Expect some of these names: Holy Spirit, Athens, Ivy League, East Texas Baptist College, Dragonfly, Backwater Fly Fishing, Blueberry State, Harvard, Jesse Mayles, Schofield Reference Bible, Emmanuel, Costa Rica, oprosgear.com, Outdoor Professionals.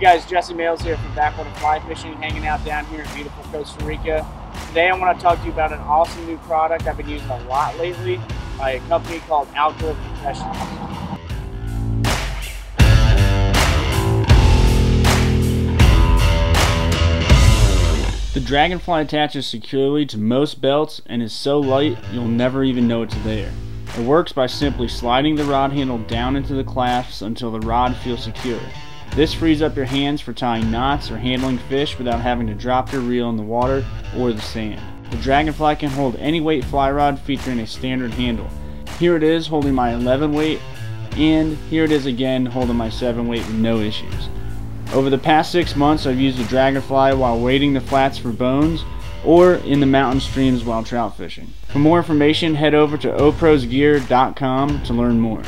Hey guys, Jesse Mayles here from Backwater Fly Fishing, hanging out down here in beautiful Costa Rica. Today I want to talk to you about an awesome new product I've been using a lot lately by a company called Outdoor Professionals. The Dragonfly attaches securely to most belts and is so light you'll never even know it's there. It works by simply sliding the rod handle down into the clasps until the rod feels secure. This frees up your hands for tying knots or handling fish without having to drop your reel in the water or the sand. The Dragonfly can hold any weight fly rod featuring a standard handle. Here it is holding my 11 weight, and here it is again holding my 7 weight with no issues. Over the past 6 months, I've used the Dragonfly while wading the flats for bones or in the mountain streams while trout fishing. For more information, head over to oprosgear.com to learn more.